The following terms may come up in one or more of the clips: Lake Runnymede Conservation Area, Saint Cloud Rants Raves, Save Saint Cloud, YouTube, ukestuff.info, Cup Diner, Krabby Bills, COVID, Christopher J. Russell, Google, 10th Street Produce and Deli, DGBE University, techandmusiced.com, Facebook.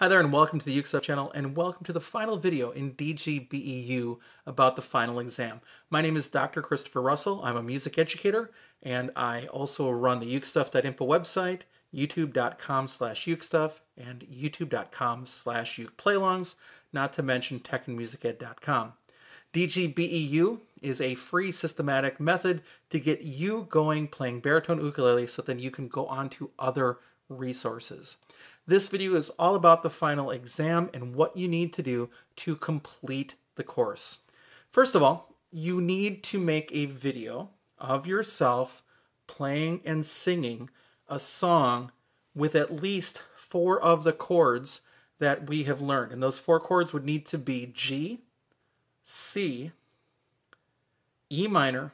Hi there and welcome to the Uke Stuff channel and welcome to the final video in DGBEU about the final exam. My name is Dr. Christopher Russell. I'm a music educator and I also run the ukestuff.info website, YouTube.com/ukestuff and YouTube.com/ukeplaylongs, not to mention techandmusiced.com. DGBEU is a free systematic method to get you going playing baritone ukulele so then you can go on to other resources. This video is all about the final exam and what you need to do to complete the course. First of all, you need to make a video of yourself playing and singing a song with at least 4 of the chords that we have learned. And those 4 chords would need to be G, C, E minor,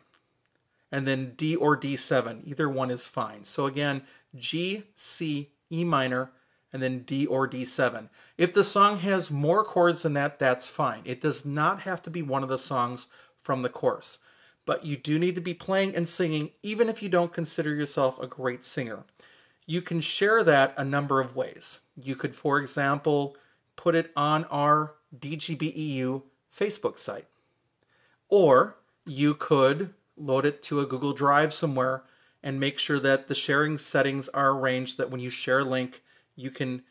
and then D or D7. Either one is fine. So again, G, C, E minor, and then D or D7. If the song has more chords than that, that's fine. It does not have to be one of the songs from the course. But you do need to be playing and singing, even if you don't consider yourself a great singer. You can share that a number of ways. You could, for example, put it on our DGBEU Facebook site. Or you could load it to a Google Drive somewhere and make sure that the sharing settings are arranged that when you share a link, you can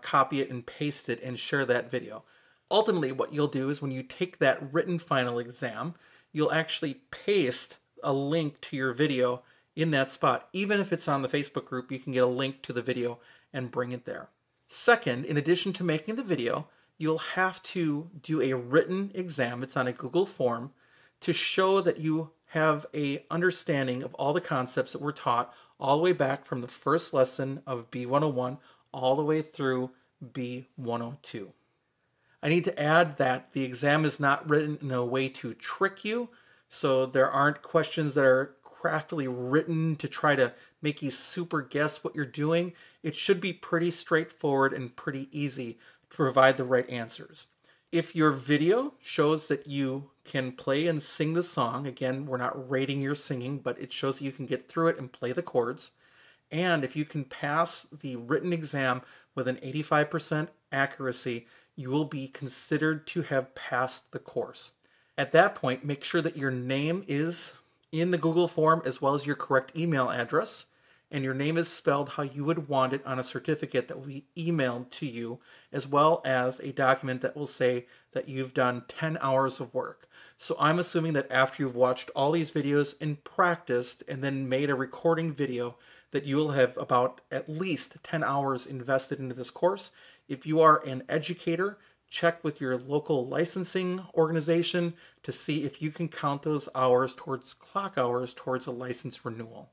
copy it and paste it and share that video. Ultimately, what you'll do is when you take that written final exam, you'll actually paste a link to your video in that spot. Even if it's on the Facebook group, you can get a link to the video and bring it there. Second, in addition to making the video, you'll have to do a written exam. It's on a Google form to show that you have an understanding of all the concepts that were taught all the way back from the first lesson of B101 all the way through B102. I need to add that the exam is not written in a way to trick you, so there aren't questions that are craftily written to try to make you super guess what you're doing. It should be pretty straightforward and pretty easy to provide the right answers. If your video shows that you can play and sing the song, again, we're not rating your singing, but it shows that you can get through it and play the chords, and if you can pass the written exam with an 85% accuracy, you will be considered to have passed the course. At that point, make sure that your name is in the Google form as well as your correct email address, and your name is spelled how you would want it on a certificate that will be emailed to you, as well as a document that will say that you've done 10 hours of work. So I'm assuming that after you've watched all these videos and practiced and then made a recording video, that you will have about at least 10 hours invested into this course. If you are an educator, check with your local licensing organization to see if you can count those hours towards clock hours towards a license renewal.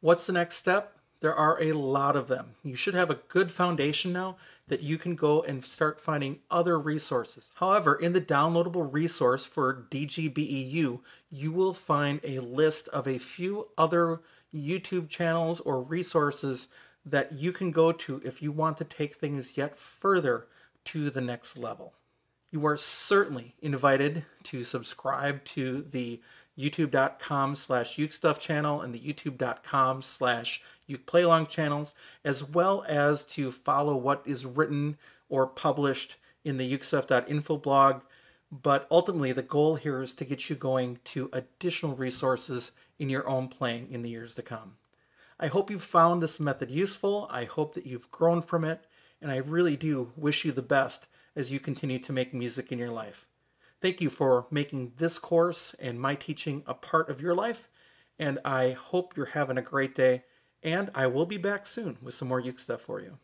What's the next step? There are a lot of them. You should have a good foundation now that you can go and start finding other resources. However, in the downloadable resource for DGBEU, you will find a list of a few other YouTube channels or resources that you can go to if you want to take things yet further to the next level. You are certainly invited to subscribe to the YouTube.com/ukestuff channel and the YouTube.com/ukeplaylong channels, as well as to follow what is written or published in the ukestuff.info blog. But ultimately, the goal here is to get you going to additional resources in your own playing in the years to come. I hope you found this method useful. I hope that you've grown from it, and I really do wish you the best as you continue to make music in your life. Thank you for making this course and my teaching a part of your life, and I hope you're having a great day, and I will be back soon with some more uke stuff for you.